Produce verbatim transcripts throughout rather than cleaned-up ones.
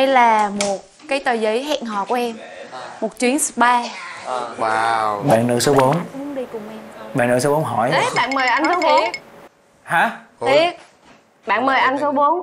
Đây là một cái tờ giấy hẹn hò của em. Một chuyến spa. Wow. Bạn nữ số bốn muốn đi cùng em. Bạn nữ số bốn hỏi. Đấy, bạn mời anh số bốn. Hả? Tiếc. Bạn mời anh số bốn.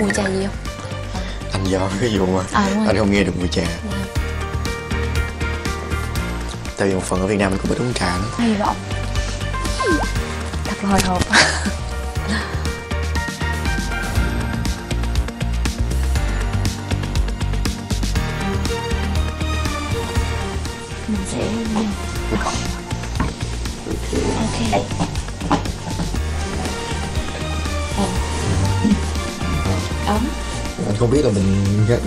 Mùi trà gì không? Anh do cái vụ mà à, anh không nghe được mùi trà. Dạ. Tại vì một phần ở Việt Nam mình cũng biết uống trà nữa. Hay vọng. Thật là hồi hộp. Mình sẽ... Ok. Anh không biết là mình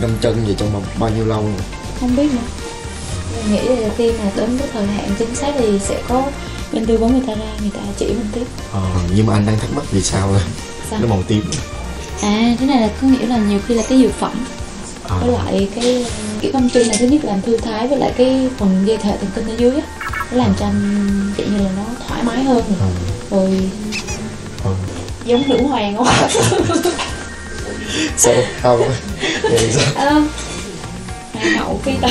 ngâm chân về trong bao nhiêu lâu rồi. Không biết nữa. Mình nghĩ là khi mà đến cái thời hạn chính xác thì sẽ có bên tư vấn người ta ra, người ta chỉ mình tiếp. Ờ, nhưng mà anh đang thắc mắc vì sao là sao? Nó màu tím. À, thế này là có nghĩa là nhiều khi là cái dược phẩm à. Với lại cái kiểu âm trinh này, thứ nhất làm thư thái, với lại cái phần dây thể thần kinh ở dưới á, nó làm cho anh vậy như là nó thoải mái hơn à. Rồi à. Giống nữ hoàng không? Sao không? Vậy sao? Ờ, mày hậu cái đó.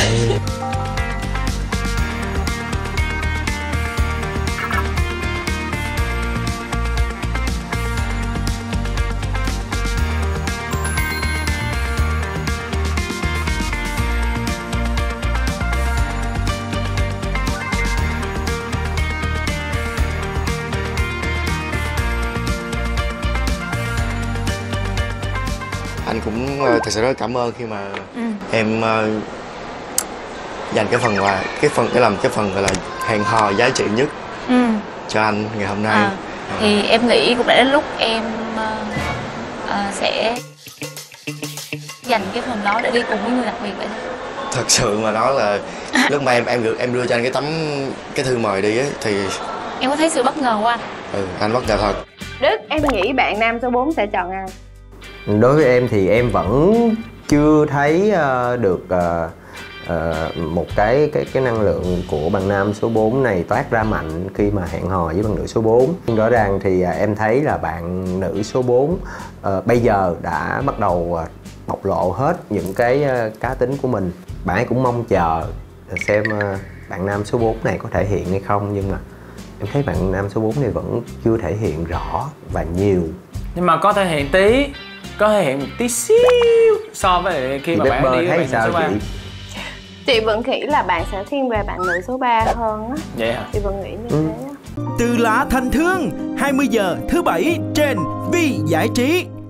Anh cũng thật sự rất cảm ơn khi mà ừ. em uh, dành cái phần quà, cái phần cái làm cái phần gọi là hẹn hò giá trị nhất ừ. cho anh ngày hôm nay. À, à. Thì em nghĩ cũng đã đến lúc em uh, uh, sẽ dành cái phần đó để đi cùng với người đặc biệt vậy. Thật sự mà nói là lúc mà em em được em đưa cho anh cái tấm cái thư mời đi ấy, thì em có thấy sự bất ngờ của anh. Ừ, anh bất ngờ thật. Đức, em nghĩ bạn nam số bốn sẽ chọn ai? Đối với em thì em vẫn chưa thấy uh, được uh, uh, một cái cái cái năng lượng của bạn nam số bốn này toát ra mạnh khi mà hẹn hò với bạn nữ số bốn. Rõ ràng thì uh, em thấy là bạn nữ số bốn uh, bây giờ đã bắt đầu uh, bộc lộ hết những cái uh, cá tính của mình. Bạn ấy cũng mong chờ xem uh, bạn nam số bốn này có thể hiện hay không, nhưng mà em thấy bạn nam số bốn này vẫn chưa thể hiện rõ và nhiều. Nhưng mà có thể hiện tí, có thể hiện một tí xíu so với khi mà bạn đi với bạn số ba. Chị vẫn nghĩ là bạn sẽ thiên về bạn nữ số ba hơn á. Vậy hả? Chị vẫn nghĩ như ừ. thế á. Từ lạ thành thương, hai mươi giờ thứ bảy trên Vi Giải Trí.